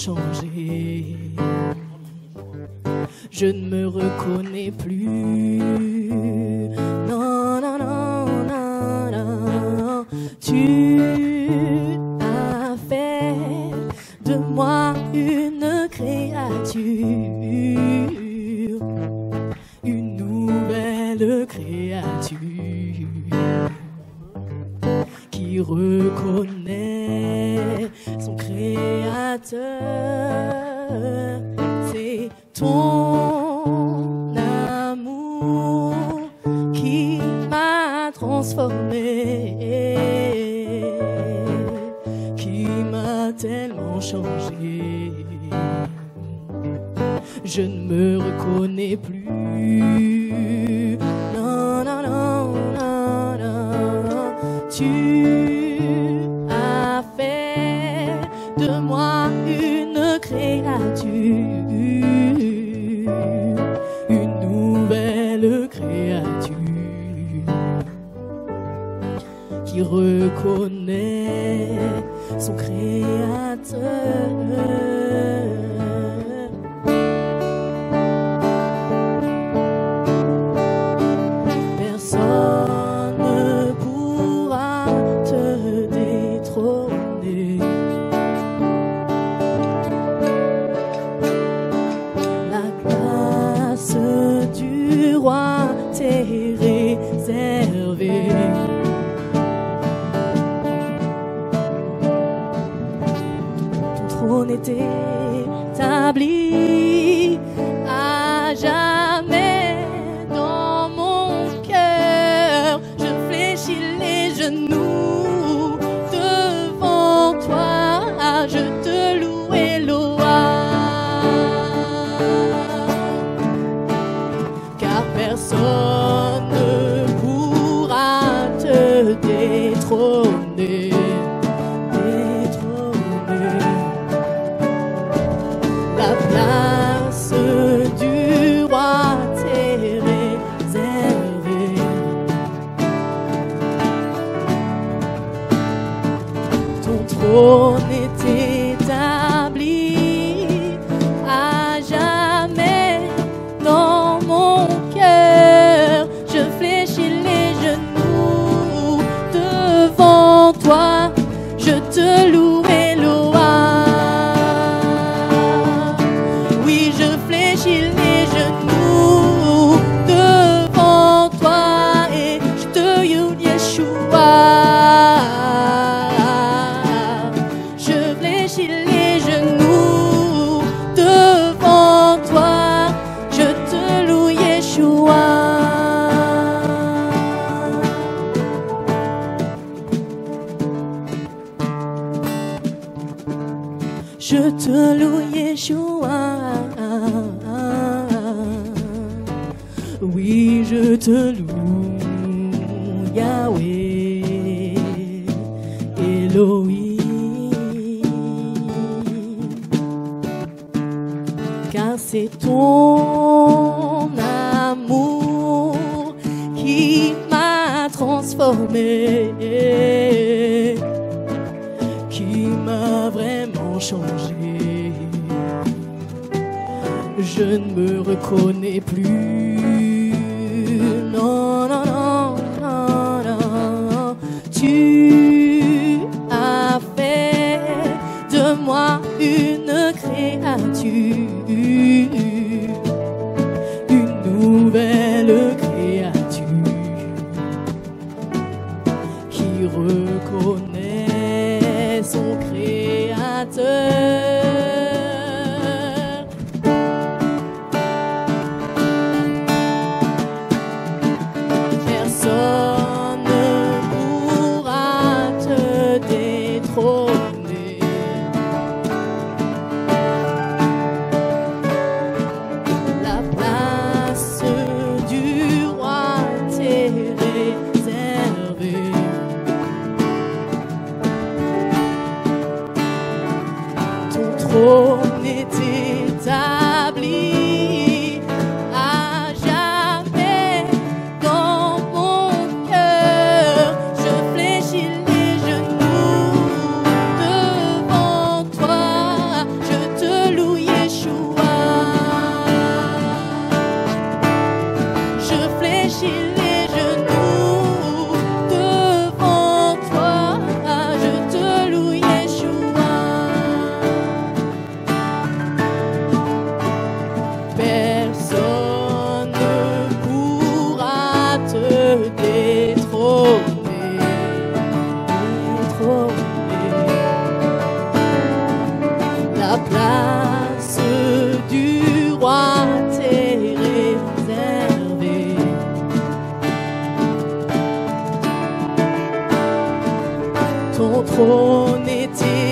changé. Je ne me reconnais plus. Non, non, non, non, non. Tu as fait de moi une créature, une nouvelle créature qui reconnaît son créateur. C'est ton amour qui m'a transformé, qui m'a tellement changé. Je ne me reconnais plus. Non, non, non, non, non. Tu as fait de moi une créature, une nouvelle créature qui reconnaît son créateur. Établi à jamais dans mon cœur, je fléchis les genoux devant toi, je te loue, Éloï, car personne ne pourra te détrôner. On est établi à jamais dans mon cœur. Je fléchis les genoux devant toi. Je te loue, Éloï. Oui, je fléchis les genoux devant toi et je te loue, Yeshua. Je te loue, Yeshua. Oui, je te loue, Yahweh, Elohim, car c'est ton amour qui m'a transformé, qui m'a vraiment changé. Je ne me reconnais plus. Non, non, non, non, non. Tu as fait de moi une créature, une nouvelle créature qui reconnaît son créateur. Personne ne pourra te détrôner. La place du roi t'est réservée. ton trône était